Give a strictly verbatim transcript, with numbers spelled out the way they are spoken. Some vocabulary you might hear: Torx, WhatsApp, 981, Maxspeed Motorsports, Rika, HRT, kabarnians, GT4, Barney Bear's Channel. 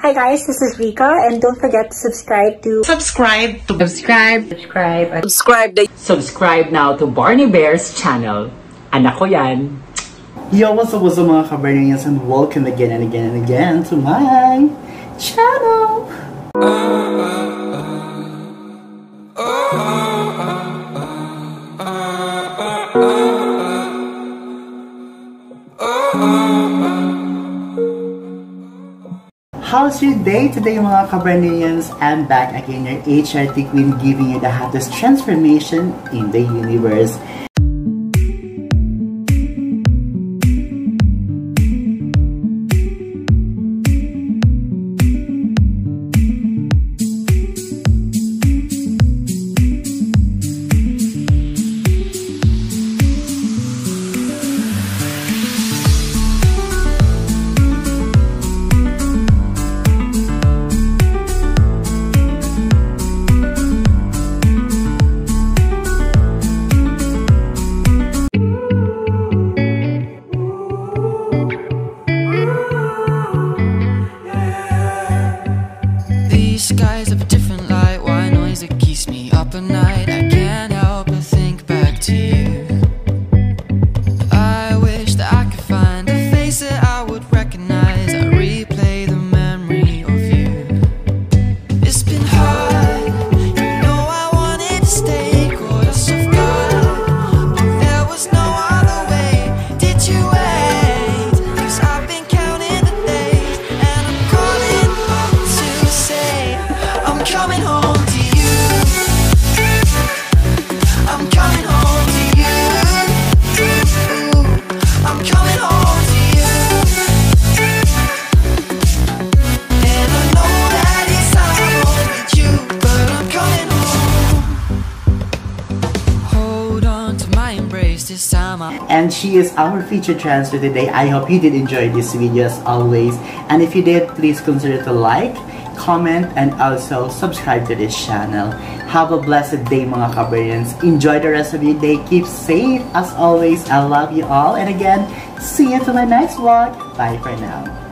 Hi guys, this is Rika, and don't forget to subscribe to subscribe to subscribe subscribe subscribe to subscribe now to Barney Bear's channel. Anak ko yan. Yo, what's up, what's up mga kabarnians, and welcome again and again and again to my channel. Uh, uh, uh, uh. How's your day today mga kabarnians? I'm back again, your H R T queen, giving you the hottest transformation in the universe. And she is our featured transfer today. I hope you did enjoy this video as always, and if you did, please consider to like, comment, and also subscribe to this channel. Have a blessed day mga kabarnians. Enjoy the rest of your day. Keep safe as always. I love you all, and again, see you to my next vlog. Bye for now.